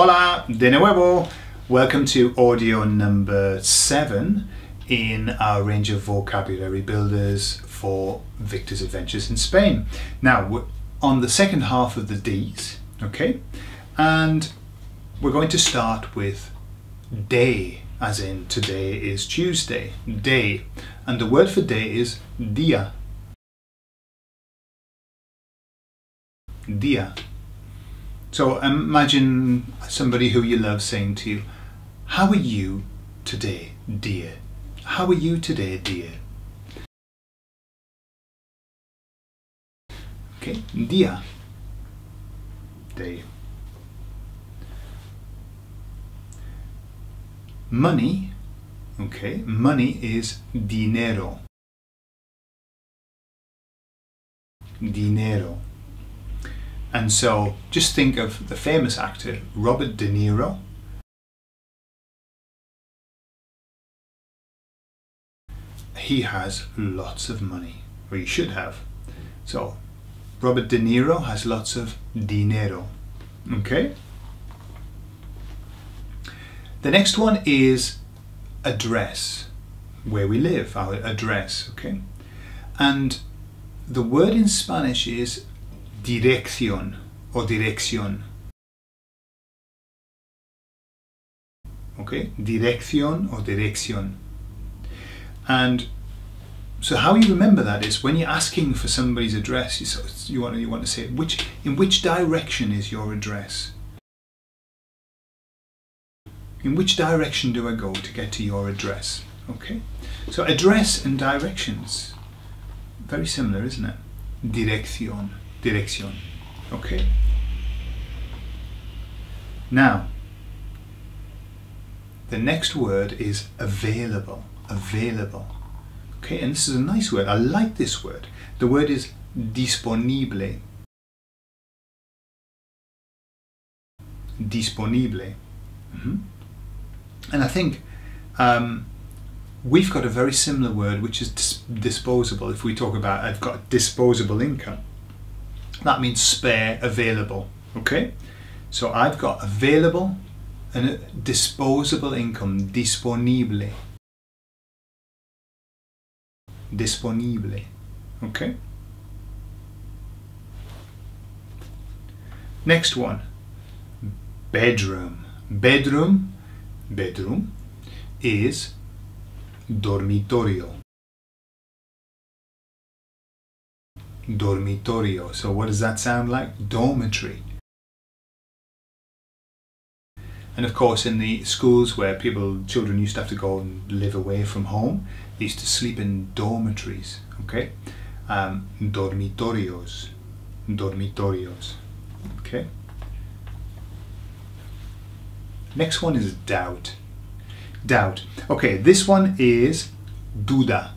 Hola, de nuevo! Welcome to audio number 7 in our range of vocabulary builders for Victor's Adventures in Spain. Now, we're on the second half of the D's, okay? And we're going to start with day, as in today is Tuesday, day. And the word for day is día. Día. So imagine somebody who you love saying to you, "How are you today, dear? How are you today, dear?" Okay, día, day. Money, okay, money is dinero. Dinero. And so, just think of the famous actor, Robert De Niro. He has lots of money, or he should have. So, Robert De Niro has lots of dinero, okay? The next one is address, where we live, our address, okay? And the word in Spanish is dirección or dirección. Okay, dirección or dirección. And so how you remember that is when you're asking for somebody's address, you want to say in which direction is your address? In which direction do I go to get to your address? Okay, so address and directions, very similar, isn't it? Dirección. Dirección. Okay. Now, the next word is available. Available. Okay, and this is a nice word. I like this word. The word is disponible. Disponible. Mm-hmm. And I think we've got a very similar word, which is disposable. If we talk about, I've got disposable income. That means spare, available, okay? So I've got available and disposable income, disponible. Disponible, okay? Next one, bedroom. Bedroom, bedroom is dormitorio. Dormitorio. So what does that sound like? Dormitory. And of course in the schools where children used to have to go and live away from home, they used to sleep in dormitories, okay? Dormitorios. Dormitorios. Okay? Next one is doubt. Doubt. Okay, this one is duda.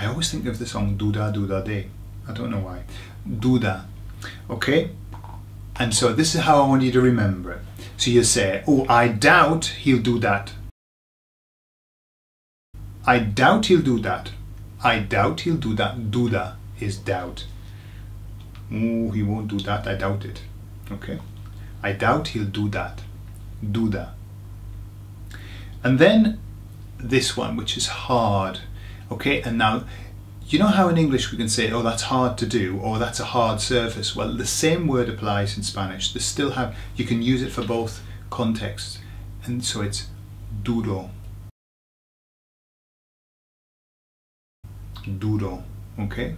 I always think of the song Duda Duda De. I don't know why. Duda. Okay? And so this is how I want you to remember it. So you say, "Oh, I doubt he'll do that. I doubt he'll do that. I doubt he'll do that." Duda is doubt. "Oh, he won't do that. I doubt it." Okay? I doubt he'll do that. Duda. And then this one, which is hard. Okay, and now, you know how in English we can say, "Oh, that's hard to do," or "that's a hard surface." Well, the same word applies in Spanish. They still have, you can use it for both contexts. And so it's duro. Duro, okay?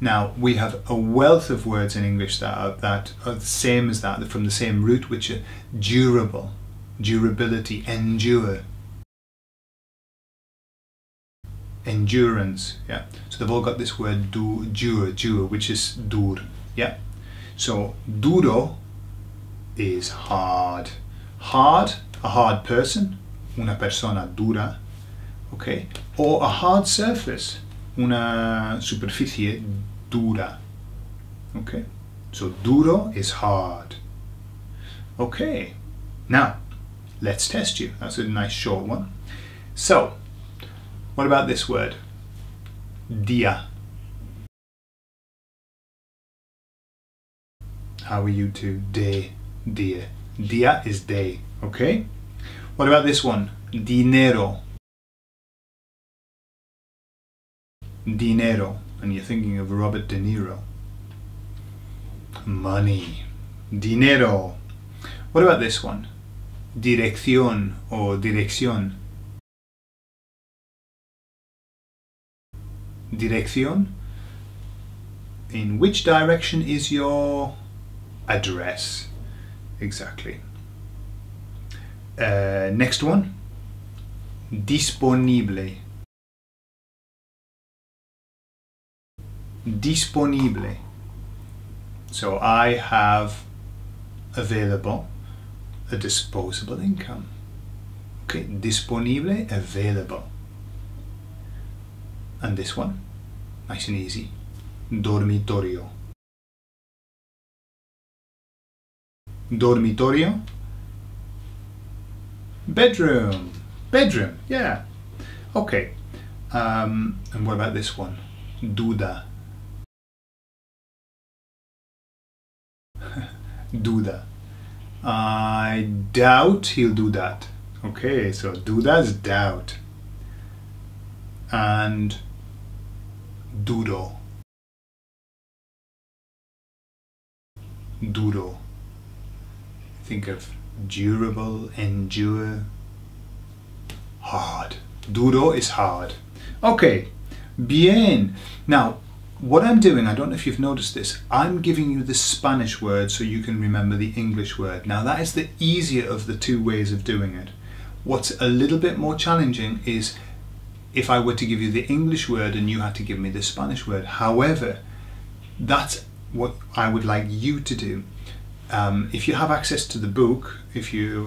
Now, we have a wealth of words in English that are the same as that, from the same root, which are durable, durability, endure. Endurance, yeah. So they've all got this word dura, which is dur, yeah. So duro is hard. Hard, a hard person, una persona dura, okay. Or a hard surface, una superficie dura, okay. So duro is hard. Okay, now let's test you. That's a nice short one. So, what about this word? Día. How are you today, dear? Dia is day, okay? What about this one? Dinero. Dinero. And you're thinking of Robert De Niro. Money. Dinero. What about this one? Dirección or dirección. Dirección. In which direction is your address? Exactly. Next one. Disponible. Disponible. So I have available a disposable income. Okay, disponible, available. And this one, nice and easy. Dormitorio. Dormitorio. Bedroom. Bedroom, yeah. Okay. And what about this one? Duda. Duda. I doubt he'll do that. Okay, so duda's doubt. And duro. Duro. Think of durable, endure, hard. Duro is hard. Okay, bien. Now, what I'm doing, I don't know if you've noticed this, I'm giving you the Spanish word so you can remember the English word. Now that is the easier of the two ways of doing it. What's a little bit more challenging is if I were to give you the English word and you had to give me the Spanish word. However, that's what I would like you to do. If you have access to the book, if you're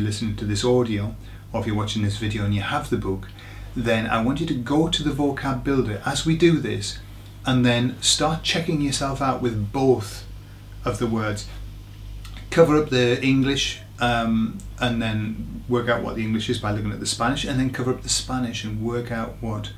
listening to this audio or if you're watching this video and you have the book, then I want you to go to the vocab builder as we do this, and then start checking yourself out with both of the words. Cover up the English and then work out what the English is by looking at the Spanish, and then cover up the Spanish and work out what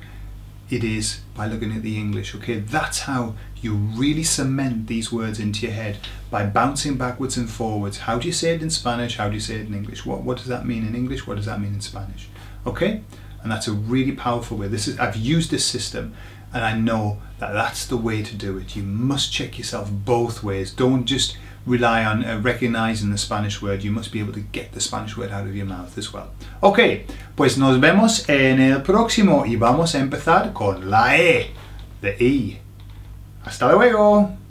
it is by looking at the English. Okay, that's how you really cement these words into your head, by bouncing backwards and forwards. How do you say it in Spanish? How do you say it in English? What does that mean in English? What does that mean in Spanish? Okay, and that's a really powerful way. I've used this system. And I know that that's the way to do it. You must check yourself both ways. Don't just rely on recognizing the Spanish word. You must be able to get the Spanish word out of your mouth as well. Ok, pues nos vemos en el próximo y vamos a empezar con la E. The E. Hasta luego.